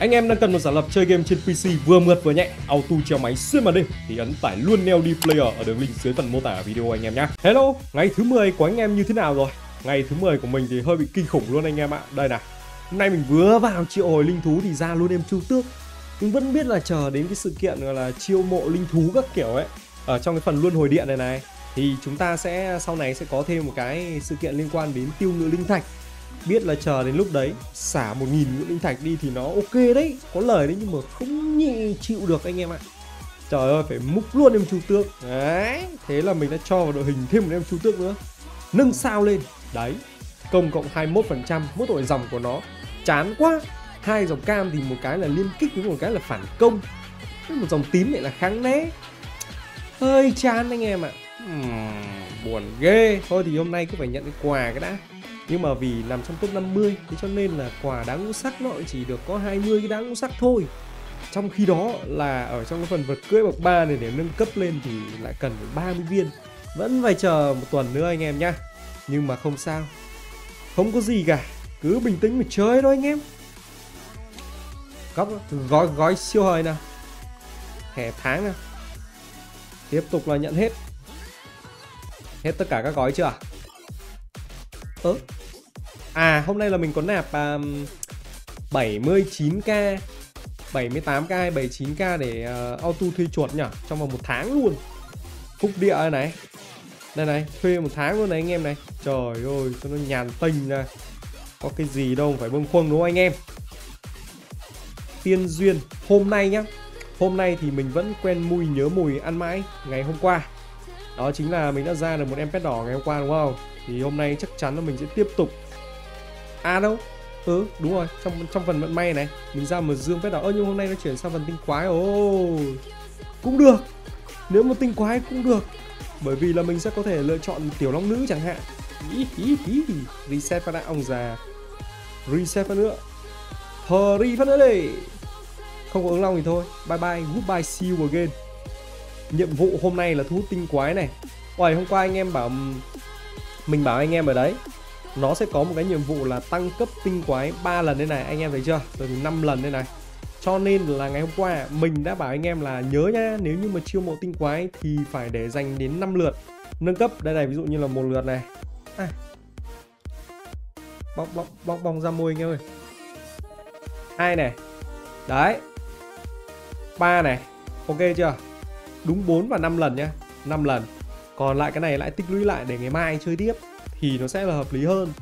Anh em đang cần một giả lập chơi game trên PC vừa mượt vừa nhẹ, auto treo máy xuyên màn hình thì ấn tải luôn NLDPlayer ở đường link dưới phần mô tả video anh em nhé. Hello, ngày thứ 10 của anh em như thế nào rồi? Ngày thứ 10 của mình thì hơi bị kinh khủng luôn anh em ạ. Đây này, hôm nay mình vừa vào triệu hồi linh thú thì ra luôn em Chu Tước. Mình vẫn biết là chờ đến cái sự kiện gọi là chiêu mộ linh thú các kiểu ấy. Ở trong cái phần luân hồi điện này này thì chúng ta sẽ sau này sẽ có thêm một cái sự kiện liên quan đến tiêu ngự linh thạch. Biết là chờ đến lúc đấy xả 1000 ngự linh thạch đi thì nó ok đấy, có lời đấy, nhưng mà không chịu được anh em ạ. Trời ơi, phải múc luôn em Chu Tước đấy. Thế là mình đã cho vào đội hình thêm một em Chu Tước nữa, nâng sao lên đấy, công cộng 21% mỗi đội dòng của nó. Chán quá, hai dòng cam thì một cái là liên kích với một cái là phản công, một dòng tím lại là kháng né, hơi chán anh em ạ. Buồn ghê. Thôi thì hôm nay cứ phải nhận cái quà cái đã. Nhưng mà vì nằm trong top 50 thế cho nên là quà đá ngũ sắc nó chỉ được có 20 cái đá ngũ sắc thôi. Trong khi đó là ở trong cái phần vật cưỡi bậc 3 này để nâng cấp lên thì lại cần phải 30 viên. Vẫn phải chờ một tuần nữa anh em nhá. Nhưng mà không sao, không có gì cả, cứ bình tĩnh mà chơi thôi anh em. Góc gói siêu hời nào, thẻ tháng nào. Tiếp tục là nhận hết tất cả các gói chưa? À hôm nay là mình có nạp 79k, 78k, 79k để auto thuê chuột nhỉ, trong vòng 1 tháng luôn. Phúc địa này, đây này, thuê 1 tháng luôn này anh em này. Trời ơi, cho nó nhàn tênh ra. Có cái gì đâu phải bông khuâng đúng không anh em? Tiên duyên hôm nay nhá. Hôm nay thì mình vẫn quen mùi nhớ mùi ăn mãi ngày hôm qua. Đó chính là mình đã ra được một em pet đỏ ngày hôm qua đúng không? Thì hôm nay chắc chắn là mình sẽ tiếp tục. À đâu, đúng rồi, trong phần vận may này mình ra một dương pet đỏ. Nhưng hôm nay nó chuyển sang phần tinh quái. Cũng được, nếu mà tinh quái cũng được, bởi vì là mình sẽ có thể lựa chọn tiểu long nữ chẳng hạn. Reset phát đã, ông già. Reset phát nữa, thờ ri phát nữa đi. Không có ứng long thì thôi, bye bye, goodbye, see you again. Nhiệm vụ hôm nay là thu hút tinh quái này. Ôi, hôm qua anh em bảo mình bảo anh em ở đấy, nó sẽ có một cái nhiệm vụ là tăng cấp tinh quái 3 lần đây này, anh em thấy chưa? Rồi thì 5 lần đây này. Cho nên là ngày hôm qua mình đã bảo anh em là nhớ nhá, nếu như mà chiêu mộ tinh quái thì phải để dành đến 5 lượt nâng cấp. Đây này, ví dụ như là 1 lượt này. Bóc bong ra môi anh em ơi. 2 này. Đấy. 3 này. Ok chưa? Đúng 4 và 5 lần nhá, 5 lần. Còn lại cái này lại tích lũy lại để ngày mai chơi tiếp thì nó sẽ là hợp lý hơn.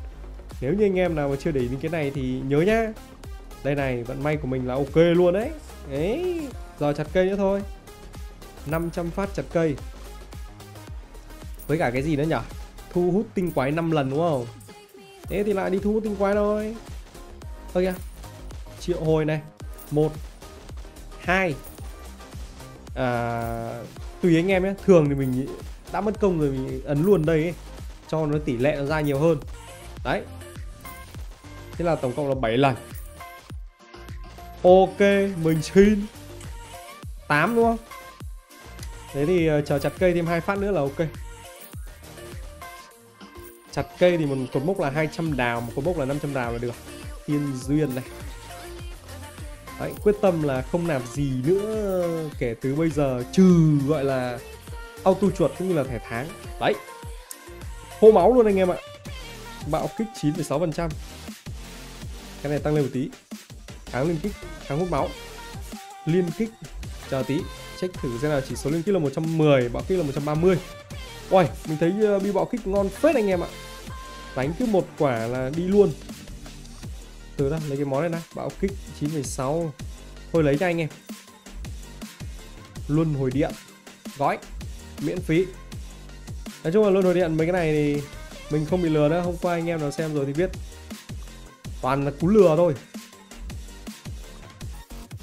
Nếu như anh em nào mà chưa để ý đến cái này thì nhớ nhá. Đây này, vận may của mình là ok luôn đấy. Đấy, giờ chặt cây nữa thôi. 500 phát chặt cây. Với cả cái gì nữa nhỉ? Thu hút tinh quái 5 lần đúng không? Thế thì lại đi thu hút tinh quái thôi. Ơ kìa, triệu hồi này. 1, 2. Tùy anh em nhé, thường thì mình đã mất công rồi mình ấn luôn đây ấy, cho nó tỷ lệ nó ra nhiều hơn. Đấy. Thế là tổng cộng là 7 lần. Ok, mình xin 8 đúng không? Thế thì chờ chặt cây thêm 2 phát nữa là ok. Chặt cây thì một cột mốc là 200 đào, một cột mốc là 500 đào là được. Tiên duyên này. Đấy, quyết tâm là không làm gì nữa kể từ bây giờ, trừ gọi là auto chuột cũng như là thẻ tháng. Đấy, hô máu luôn anh em ạ. Bạo kích 9,6%. Cái này tăng lên một tí. Kháng liên kích, kháng hút máu. Liên kích, chờ tí, check thử xem nào. Chỉ số liên kích là 110, bạo kích là 130. Uầy, mình thấy bi bạo kích ngon phết anh em ạ. Đánh cứ 1 quả là đi luôn. Từ đó, lấy cái món này nè, bạo kích 9,6. Thôi lấy cho anh em. Luân hồi điện, gói miễn phí. Nói chung là luân hồi điện mấy cái này thì mình không bị lừa nữa. Hôm qua anh em nào xem rồi thì biết, toàn là cú lừa thôi.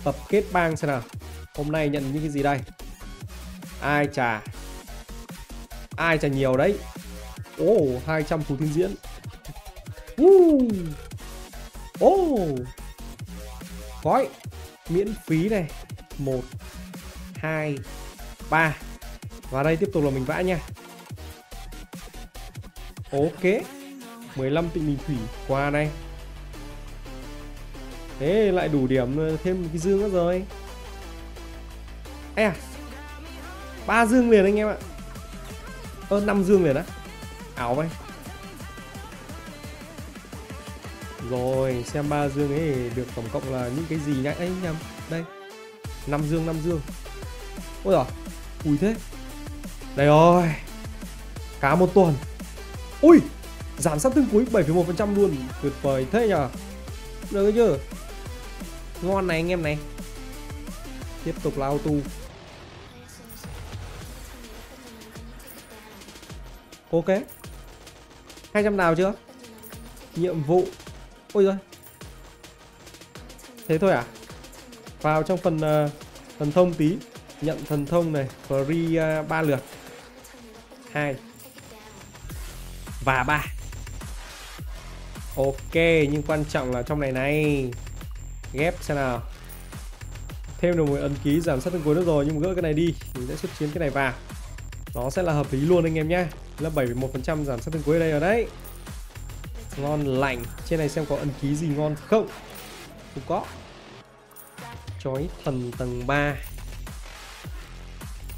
Tập kết bang xem nào. Hôm nay nhận những cái gì đây? Ai chà, ai chà nhiều đấy. 200 phù thiên diễn. Gói miễn phí này. 1, 2, 3. Và đây tiếp tục là mình vã nha. Ok, 15 tịnh bình thủy. Quà này Thế lại đủ điểm thêm một cái dương nữa rồi. Ê à, 3 dương liền anh em ạ. 5 dương liền á. Ảo vậy. Rồi xem 3 dương ấy được tổng cộng là những cái gì nhá. Ấy nhầm. Đây 5 dương. Ôi giời, ui thế. Đây rồi. Cá một tuần. Ui, giảm sát thương cuối 7,1% luôn. Tuyệt vời thế nhờ. Được chưa? Ngon này anh em này. Tiếp tục là auto. Ok, 200 nào chưa? Nhiệm vụ. Ôi giời. Thế thôi à? Vào trong phần thần thông tí. Nhận thần thông này. Free 3 lượt. 2 và 3. Ok, nhưng quan trọng là trong này này. Ghép xem nào. Thêm được một ấn ký giảm sát thương cuối nữa rồi. Nhưng gỡ cái này đi. Mình sẽ xuất chiến cái này vào. Nó sẽ là hợp lý luôn anh em nhé. Là 7,1% giảm sát thương cuối ở đây rồi đấy. Ngon lành. Trên này xem có ấn ký gì ngon không. Không có. Chói thần tầng 3.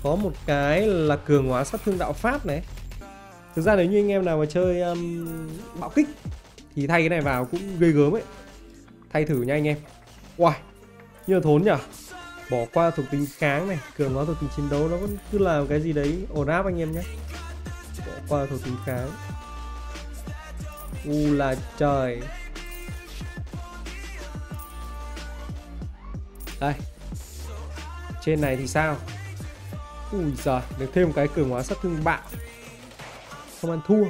Có một cái là cường hóa sát thương đạo pháp này. Thực ra nếu như anh em nào mà chơi bạo kích thì thay cái này vào cũng ghê gớm ấy. Thay thử nha anh em. Wow, như là thốn nhỉ. Bỏ qua thuộc tính kháng này. Cường hóa thuộc tính chiến đấu nó vẫn cứ làm cái gì đấy ổn áp anh em nhé. Bỏ qua thuộc tính kháng. U là trời. Đây. Trên này thì sao? Ui giời, được thêm một cái cường hóa sát thương bạo. Không ăn thua.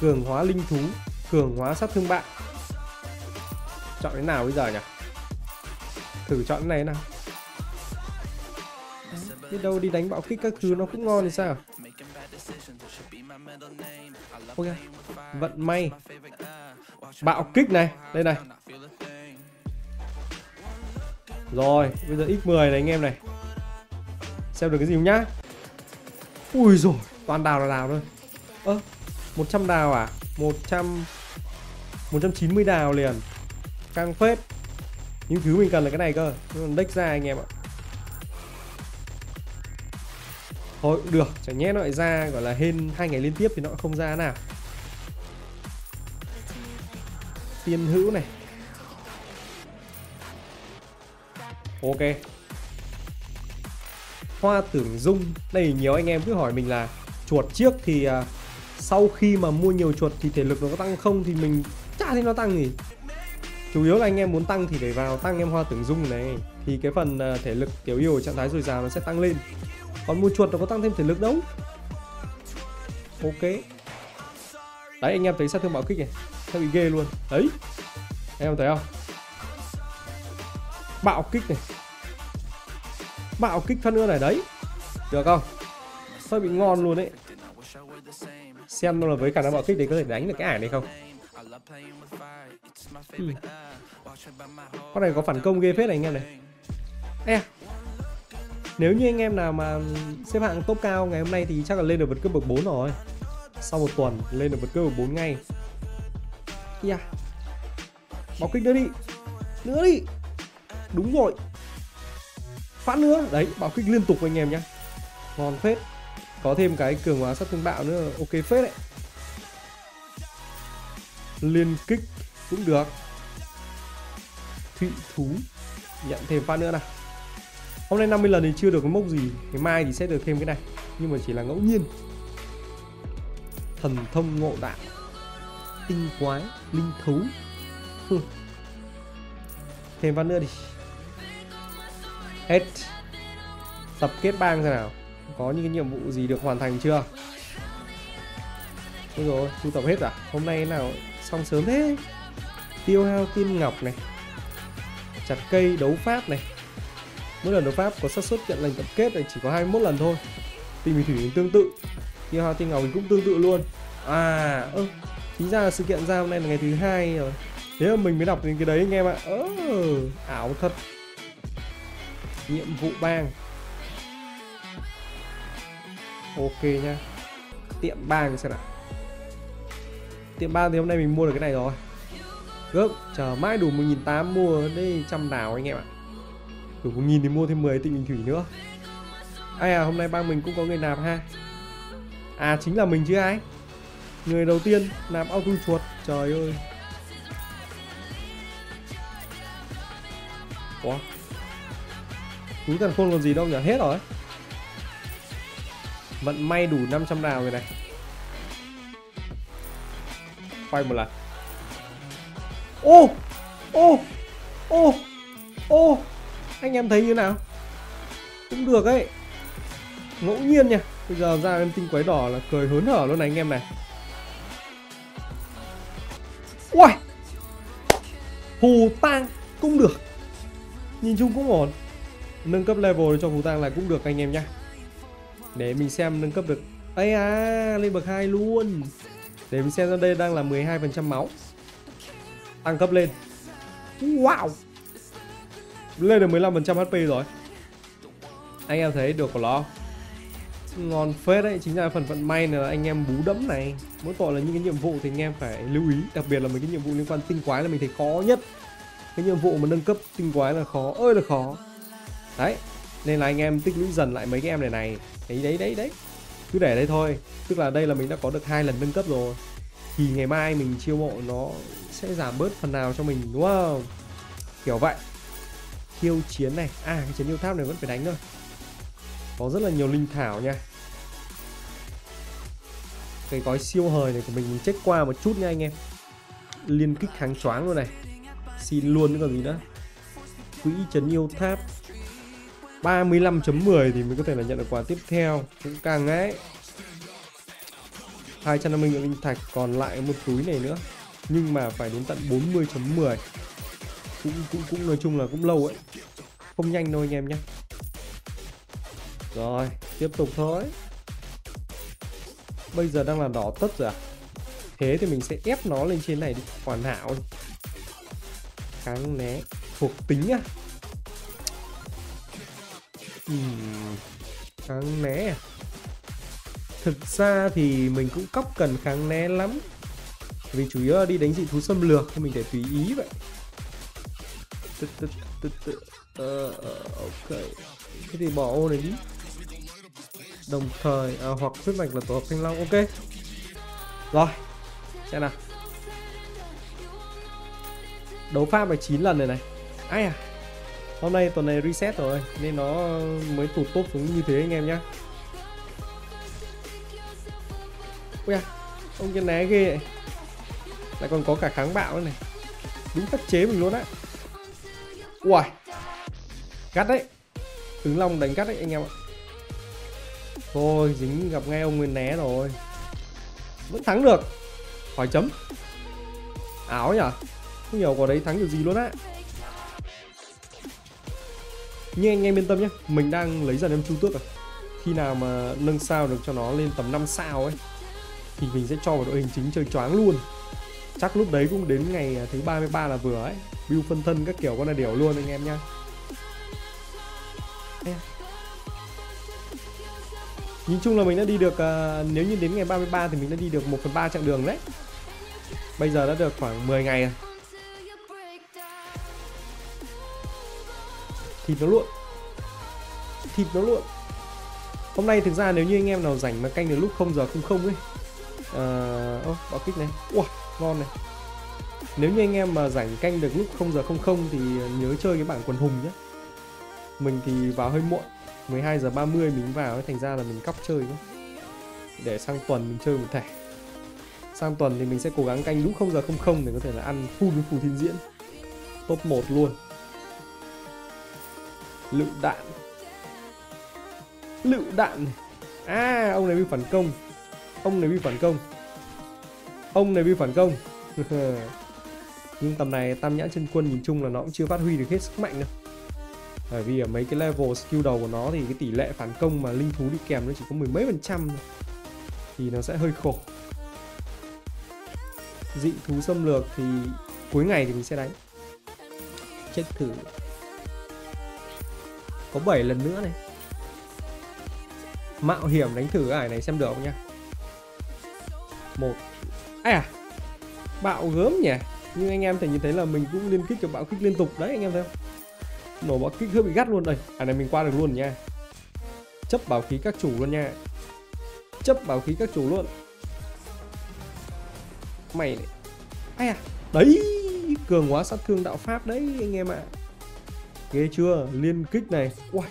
Cường hóa linh thú. Cường hóa sát thương bạo. Chọn cái nào bây giờ nhỉ? Thử chọn cái này nào. Biết đâu đi đánh bạo kích các thứ nó cũng ngon thì sao. Ok, vận may. Bạo kích này. Đây này. Rồi, bây giờ x10 này anh em này. Xem được cái gì không nhá. Ui rồi, toàn đào là đào thôi. Ơ, 100 đào à? 190 đào liền. Căng phết. Những thứ mình cần là cái này cơ. Deck ra anh em ạ. Thôi cũng được, chẳng nhẽ nó lại ra gọi là hên 2 ngày liên tiếp thì nó không ra nào. Tiên hữu này. Ok. Hoa tưởng dung. Đây nhiều anh em cứ hỏi mình là chuột chiếc thì sau khi mà mua nhiều chuột thì thể lực nó có tăng không, thì mình chả thấy nó tăng gì. Chủ yếu là anh em muốn tăng thì để vào tăng em hoa tưởng dung này. Thì cái phần thể lực tiểu yêu ở trạng thái dồi dào nó sẽ tăng lên. Còn mua chuột nó có tăng thêm thể lực đâu. Ok. Đấy anh em thấy sát thương bạo kích này. Sao bị ghê luôn. Đấy. Anh em thấy không? Bạo kích này. Bạo kích phân nữa này đấy. Được không? Sao bị ngon luôn đấy. Xem nó là với khả năng bạo kích đấy có thể đánh được cái ải này không. Con này có phản công ghê phết này anh em này. Ê à. Nếu như anh em nào mà xếp hạng top cao ngày hôm nay thì chắc là lên được vượt cấp bậc 4 rồi. Sau một tuần lên được vượt cấp bậc 4 ngay. Yeah. Bó kích nữa đi. Nữa đi. Đúng rồi. Phát nữa. Đấy, bạo kích liên tục anh em nhé. Ngon phết. Có thêm cái cường hóa sát thương bạo nữa. Ok phết đấy. Liên kích cũng được. Thụy thú. Nhận thêm phát nữa nào. Hôm nay 50 lần thì chưa được cái mốc gì. Ngày mai thì sẽ được thêm cái này. Nhưng mà chỉ là ngẫu nhiên. Thần thông ngộ đạo. Tinh quái. Linh thú. Thêm phát nữa đi. Hết. Tập kết bang thế nào. Có những cái nhiệm vụ gì được hoàn thành chưa. Đúng rồi. Thu tập hết à. Hôm nay nào xong sớm thế. Tiêu hao kim ngọc này. Chặt cây đấu pháp này. Mỗi lần đấu pháp có xác suất nhận lệnh tập kết này chỉ có 21 lần thôi. Tìm bị thủy tương tự. Tiêu hao tiên ngọc cũng tương tự luôn. À, chính ra là sự kiện ra hôm nay là ngày thứ 2 rồi. Thế là mình mới đọc đến cái đấy anh em ạ. Ảo thật. Nhiệm vụ bang. Ok nha. Tiệm bang xem nào. Tiệm bang thì hôm nay mình mua được cái này rồi. gớm, chờ mãi đủ 1.800 mua đấy trăm nào anh em ạ. Đủ 1.000 thì mua thêm 10 tịnh bình thủy nữa. Ai à, hôm nay bang mình cũng có người nạp ha. À chính là mình chứ ai. Người đầu tiên nạp auto chuột. Trời ơi. Ủa, túi thần khôn còn gì đâu nhỉ, hết rồi. Vận may đủ 500 đào rồi này. Quay một lần. Ô ô ô ô, anh em thấy như nào? Cũng được ấy, ngẫu nhiên nha. Bây giờ ra em tinh quái đỏ là cười hớn hở luôn này anh em này. Ui, Phù Tang cũng được, nhìn chung cũng ổn. Nâng cấp level cho Phù Tang là cũng được anh em nhá. Để mình xem nâng cấp được. Ây à, lên bậc 2 luôn. Để mình xem ra đây đang là 12% máu. Tăng cấp lên. Wow, lên được 15% HP rồi. Anh em thấy được của nó ngon phết đấy. Chính là phần vận may là anh em bú đẫm này. Mỗi tội là những cái nhiệm vụ thì anh em phải lưu ý, đặc biệt là mấy cái nhiệm vụ liên quan tinh quái là mình thấy khó nhất. Cái nhiệm vụ mà nâng cấp tinh quái là khó ơi là khó đấy, nên là anh em tích lũy dần lại mấy cái em này này. Đấy cứ để đây thôi. Tức là đây là mình đã có được 2 lần nâng cấp rồi, thì ngày mai mình chiêu mộ nó sẽ giảm bớt phần nào cho mình, đúng không, kiểu vậy. Khiêu chiến này, à cái chiến yêu tháp này vẫn phải đánh thôi. Có rất là nhiều linh thảo nha. Cái gói siêu hời này của mình check qua một chút nha anh em. Liên kích kháng choáng luôn này, xin luôn nữa còn gì nữa. Quỹ trấn yêu tháp 35.10 thì mới có thể là nhận được quà tiếp theo, cũng càng ấy. 250 ngựa linh thạch, còn lại một túi này nữa, nhưng mà phải đến tận 40.10 cũng nói chung là cũng lâu ấy, không nhanh đâu anh em nhé. Rồi tiếp tục thôi. Bây giờ đang là đỏ tất rồi à? Thế thì mình sẽ ép nó lên trên này đi, hoàn hảo đi. Kháng né thuộc tính á. Kháng né à? Thực ra thì mình cũng cóc cần kháng né lắm, vì chủ yếu là đi đánh dị thú xâm lược thì mình để tùy ý vậy. Ok, thế thì bỏ ô này đi. Đồng thời hoặc huyết mạch là tổ hợp thanh long. Ok rồi, xem nào. Đấu pháp phải 9 lần này này. Ai à, hôm nay tuần này reset rồi nên nó mới tụt tốt xuống như thế anh em nhá. Ui à, ông kia né ghê vậy. Lại còn có cả kháng bạo nữa này, đúng khắc chế mình luôn á. Uầy, gắt đấy, Tướng Long đánh gắt đấy anh em ạ. Thôi dính gặp ngay ông nguyên né rồi, vẫn thắng được. Hỏi chấm, áo nhở, không hiểu quả đấy thắng được gì luôn á. Nhưng anh em yên tâm nhé, mình đang lấy dần em Chu Tước rồi. Khi nào mà nâng sao được cho nó lên tầm 5 sao ấy thì mình sẽ cho vào đội hình chính chơi choáng luôn. Chắc lúc đấy cũng đến ngày thứ 33 là vừa ấy. Build phân thân các kiểu con là đều luôn anh em nha. Nhìn chung là mình đã đi được, nếu như đến ngày 33 thì mình đã đi được 1/3 chặng đường đấy. Bây giờ đã được khoảng 10 ngày rồi. Thịt nó luộn, thịt nó luộn. Hôm nay thực ra nếu như anh em nào rảnh mà canh được lúc 0 giờ 00 ấy, bạo kích này, wow, ngon này. Nếu như anh em mà rảnh canh được lúc 0 giờ 00 thì nhớ chơi cái bảng quần hùng nhé. Mình thì vào hơi muộn, 12 giờ 30 mình vào ấy, thành ra là mình cắp chơi nhé. Để sang tuần mình chơi một thẻ. Sang tuần thì mình sẽ cố gắng canh lúc 0 giờ 00 để có thể là ăn full với Phù Thiên Diễn, top 1 luôn. Lựu đạn, lựu đạn này. À, ông này bị phản công, ông này bị phản công, ông này bị phản công. Nhưng tầm này Tam Nhãn Chân Quân nhìn chung là nó cũng chưa phát huy được hết sức mạnh đâu, bởi vì ở mấy cái level skill đầu của nó thì cái tỷ lệ phản công mà linh thú đi kèm nó chỉ có 10 mấy phần trăm thôi. Thì nó sẽ hơi khổ. Dị thú xâm lược thì cuối ngày thì mình sẽ đánh. Chết thử. Có 7 lần nữa này. Mạo hiểm đánh thử ải này xem được không nhá. Một. Ai à, bạo gớm nhỉ. Nhưng anh em thể nhìn thấy là mình cũng liên kích cho bão kích liên tục đấy, anh em thấy không? Nổ bão kích hơi bị gắt luôn đây. À này mình qua được luôn nha. Chấp bảo khí các chủ luôn nha. Chấp bảo khí các chủ luôn. Mày này. Ai à? Đấy, cường hóa sát thương đạo pháp đấy anh em ạ. Ghê chưa? Liên kích này. Uầy.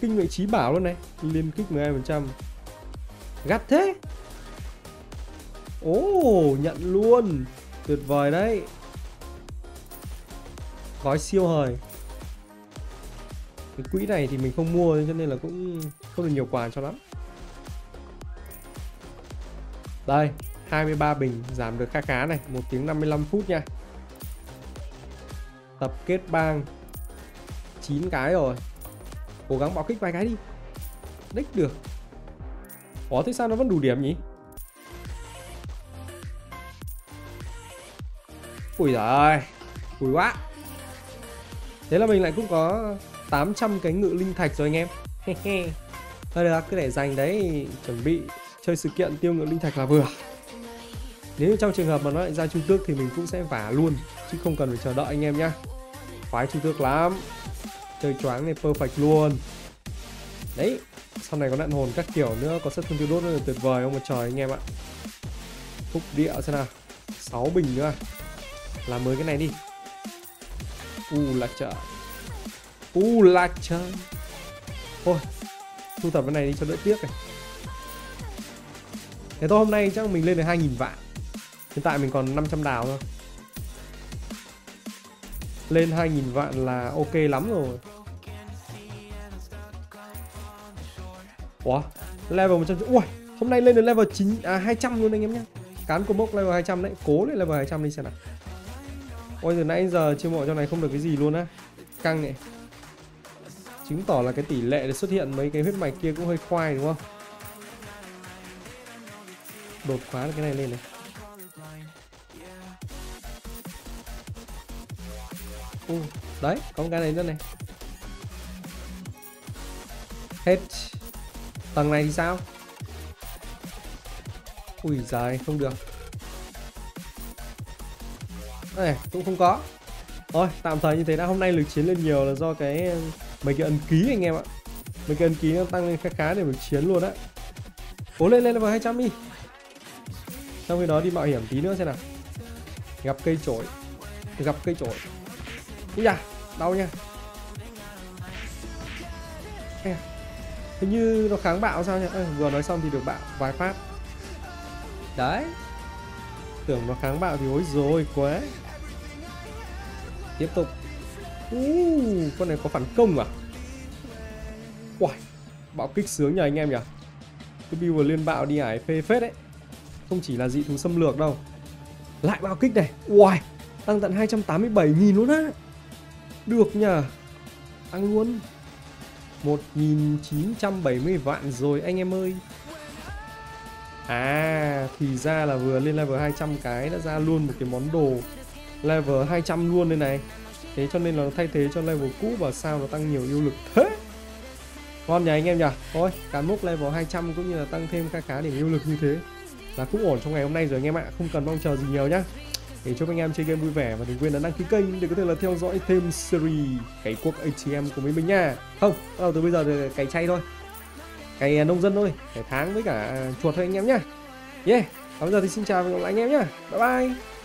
Kinh mệnh trí bảo luôn này. Liên kích 12%. Gắt thế. Ồ, nhận luôn. Tuyệt vời đấy. Gói siêu hời. Cái quỹ này thì mình không mua cho nên là cũng không được nhiều quà cho lắm. Đây, 23 bình giảm được khá khá này, 1 tiếng 55 phút nha. Tập kết bang 9 cái rồi. Cố gắng bạo kích vài cái đi. Đích được. Ủa thế sao nó vẫn đủ điểm nhỉ? Ui giời ơi, ui quá. Thế là mình lại cũng có 800 cái ngự linh thạch rồi anh em. Thôi được, cứ để dành đấy, chuẩn bị chơi sự kiện tiêu ngự linh thạch là vừa. Nếu trong trường hợp mà nó lại ra Chu Tước thì mình cũng sẽ vả luôn, chứ không cần phải chờ đợi anh em nhá. Khoái Chu Tước lắm. Chơi choáng này perfect luôn. Đấy, sau này có nạn hồn các kiểu nữa, có sát thương tiêu đốt nữa là tuyệt vời ông một trời anh em ạ. Phúc địa xem nào, 6 bình nữa. Làm mới cái này đi. U là trời. U là trời. Thôi, thu thập cái này đi cho đỡ tiếc này. Thế thôi hôm nay chắc mình lên được 2.000 vạn. Hiện tại mình còn 500 đào thôi. Lên 2.000 vạn là ok lắm rồi. Ủa, level 100. Ui, hôm nay lên được level 200 luôn anh em nhé. Cán của bốc level 200 đấy. Cố lên level 200 đi xem nào. Ôi từ nãy giờ chiêu mộ cho này không được cái gì luôn á. Căng này. Chứng tỏ là cái tỷ lệ để xuất hiện mấy cái huyết mạch kia cũng hơi khoai đúng không? Đột phá được cái này lên này. Đấy, có một cái này nữa này. Hết. Tầng này thì sao? Ui giời, không được. Này, cũng không có. Thôi tạm thời như thế đã, hôm nay lực chiến lên nhiều là do cái mấy cái ấn ký anh em ạ. Mấy cái ấn ký nó tăng lên khá khá để lực chiến luôn á. Cố lên lên vào 200 đi. Trong khi đó đi mạo hiểm tí nữa xem nào. Gặp cây chổi. Gặp cây chổi. Úi da, đau nha. Hình như nó kháng bạo sao nhỉ? Vừa nói xong thì được bạo vài phát. Đấy. Tưởng nó kháng bạo thì ối rồi quá. Tiếp tục. Con này có phản công à? Uầy, bạo kích sướng nhờ anh em nhỉ. Cái build liên bạo đi ải phê phết đấy. Không chỉ là dị thú xâm lược đâu. Lại bạo kích này. Uầy, tăng tận 287.000 luôn á. Được nhờ. Tăng luôn 1.970 vạn rồi anh em ơi. À, thì ra là vừa lên level 200 cái đã ra luôn một cái món đồ level 200 luôn đây này. Thế cho nên là nó thay thế cho level cũ và sao nó tăng nhiều yêu lực thế. Ngon nhỉ anh em nhỉ. Thôi, cán mốc level 200 cũng như là tăng thêm khá khá điểm yêu lực như thế là cũng ổn trong ngày hôm nay rồi anh em ạ. Không cần mong chờ gì nhiều nhá. Để chúc anh em chơi game vui vẻ và đừng quên là đăng ký kênh để có thể là theo dõi thêm series cày cuốc ATM của mình nha. Không, bắt đầu từ bây giờ thì cày chay thôi. Cày nông dân thôi, cày tháng với cả chuột thôi anh em nhá. Yeah, và bây giờ thì xin chào và hẹn gặp lại anh em nhá. Bye bye.